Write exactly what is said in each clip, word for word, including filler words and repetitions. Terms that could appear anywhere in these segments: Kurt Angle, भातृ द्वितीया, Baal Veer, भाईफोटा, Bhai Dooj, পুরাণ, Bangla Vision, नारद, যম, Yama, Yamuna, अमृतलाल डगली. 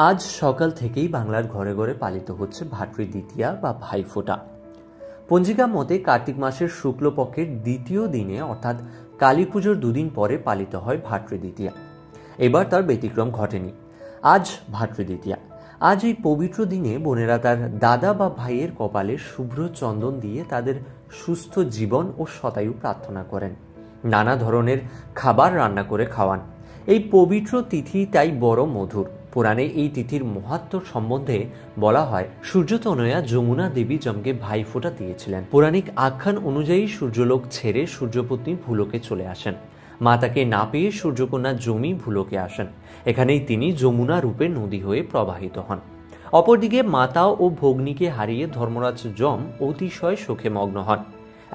आज सकाल थेकेई बांगलार घरे घरे पालित होच्छे भातृ द्वितीया बा भाईफोटा। पंजिका मते कार्तिक मासेर शुक्ल पक्षेर द्वितीय दिने अर्थात काली पुजोर दुदिन परे पालित हय भातृ द्वितीया। एबार तार व्यतिक्रम घटेनि। आज भातृ द्वितीया। आज एई पवित्र दिने बोनेरा तार दादा बा भाइयेर कपाले शुभ्र चंदन दिये तादेर सुस्थ जीवन और शतायु प्रार्थना करें। नाना धरनेर खाबार रान्ना करे खावान। एई पवित्र तिथि ताई बड़ो मधुर। पुराणे एई तिथिर महात्म्य सम्बन्धे बला हय सूर्यतनया यमुना देवी जमके भाई फोटा दियेछिलेन। पौराणिक आख्यान अनुयायी सूर्यलोक छेड़े सूर्यपत्नी भूलोके चले आसेन। माताके ना पेये सूर्यकन्या जमी भूलोके आसेन। एखानेई तिनि यमुना रूपे नदी हये प्रवाहित हन। अपरदिके माता ओ भग्नीके हारिये धर्मराज जम अतिशय शोके मग्न हन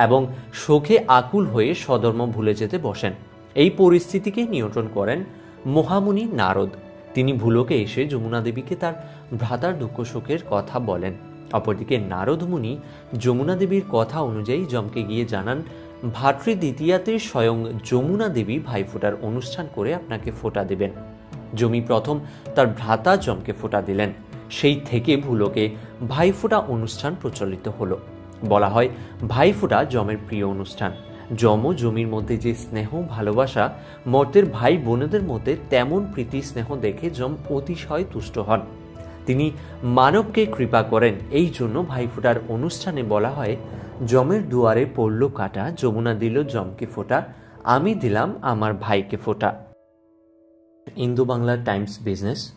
एबं शोके आकुल हये सधर्म भूले जेते बसेन। एई परिस्थितिके नियंत्रण करेन महामुनि नारद। तिनी भूलोके एसे यमुना देवी के तार भ्रातार दुःख शोकेर कथा बोलेन। अपरदिके नारद मुनि यमुना देवीर कथा अनुयायी जमके गिये जानान भातृ द्वितीयाते स्वयं यमुना देवी भाईफोटार अनुष्ठान करे आपनाके फोटा देबेन। जमी प्रथम तार भ्राता जमके फोटा दिलेन। सेई थेके भूलोके भाईफोटा अनुष्ठान प्रचलित हलो। बला हय भाईफोटा जमेर प्रिय अनुष्ठान। जम जमिर मध्य जे स्नेह भालोबासा मर्तेर भाई बोनेदेर मध्य तेमन प्रीति स्नेह देखे जम अतिशय तुष्ट हन। तिनी मानवके कृपा करेन। एई जन्य भाईफोटार अनुष्ठाने बला हय जमेर दुआरे पड़ल काटा यमुना दिल जमके फोटा आमी दिलाम आमार भाईके फोटा। इंदू बांगला टाइम्स बिजनेस।